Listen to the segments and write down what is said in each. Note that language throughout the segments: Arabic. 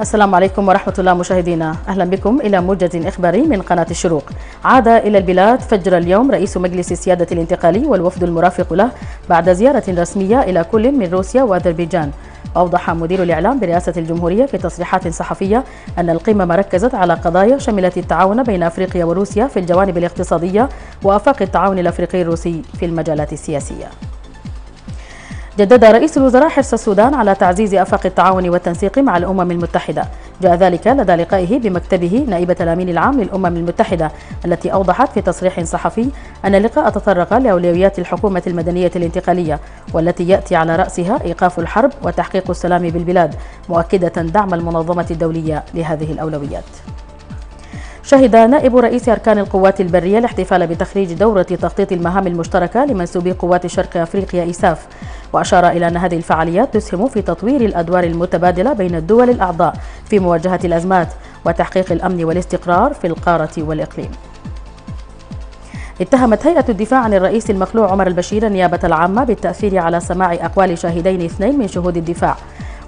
السلام عليكم ورحمة الله مشاهدينا، أهلا بكم إلى موجز إخباري من قناة الشروق. عاد إلى البلاد فجر اليوم رئيس مجلس السيادة الانتقالي والوفد المرافق له بعد زيارة رسمية إلى كل من روسيا وأذربيجان. أوضح مدير الإعلام برئاسة الجمهورية في تصريحات صحفية أن القمة ركزت على قضايا شملت التعاون بين أفريقيا وروسيا في الجوانب الاقتصادية وآفاق التعاون الأفريقي الروسي في المجالات السياسية. جدد رئيس الوزراء حرص السودان على تعزيز آفاق التعاون والتنسيق مع الأمم المتحدة. جاء ذلك لدى لقائه بمكتبه نائبة الأمين العام للأمم المتحدة، التي أوضحت في تصريح صحفي أن اللقاء تطرق لأولويات الحكومة المدنية الانتقالية، والتي يأتي على رأسها إيقاف الحرب وتحقيق السلام بالبلاد، مؤكدة دعم المنظمة الدولية لهذه الأولويات. شهد نائب رئيس أركان القوات البرية الاحتفال بتخريج دورة تخطيط المهام المشتركة لمنسوبي قوات شرق أفريقيا إيساف، وأشار إلى أن هذه الفعاليات تسهم في تطوير الأدوار المتبادلة بين الدول الأعضاء في مواجهة الأزمات وتحقيق الأمن والاستقرار في القارة والإقليم. اتهمت هيئة الدفاع عن الرئيس المخلوع عمر البشير النيابة العامة بالتأثير على سماع أقوال شاهدين اثنين من شهود الدفاع،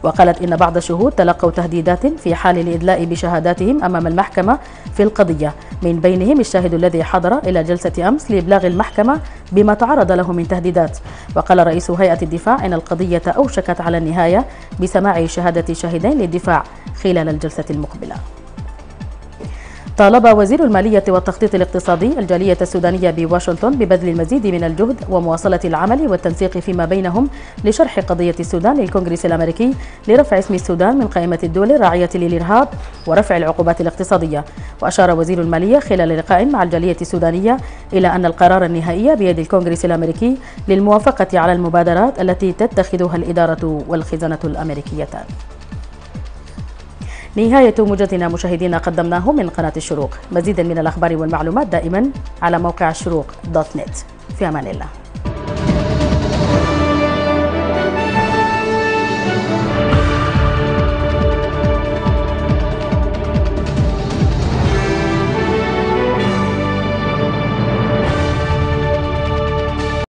وقالت إن بعض الشهود تلقوا تهديدات في حال الإدلاء بشهاداتهم أمام المحكمة في القضية، من بينهم الشاهد الذي حضر إلى جلسة أمس لإبلاغ المحكمة بما تعرض له من تهديدات. وقال رئيس هيئة الدفاع إن القضية أوشكت على النهاية بسماع شهادة شاهدين للدفاع خلال الجلسة المقبلة. طالب وزير المالية والتخطيط الاقتصادي الجالية السودانية بواشنطن ببذل المزيد من الجهد ومواصلة العمل والتنسيق فيما بينهم لشرح قضية السودان للكونغرس الأمريكي لرفع اسم السودان من قائمة الدول الراعية للإرهاب ورفع العقوبات الاقتصادية. وأشار وزير المالية خلال لقاء مع الجالية السودانية إلى أن القرار النهائي بيد الكونغرس الأمريكي للموافقة على المبادرات التي تتخذها الإدارة والخزانة الأمريكيتان. نهاية موجزنا مشاهدينا قدمناه من قناة الشروق. مزيدا من الأخبار والمعلومات دائما على موقع الشروق.net. في أمان الله.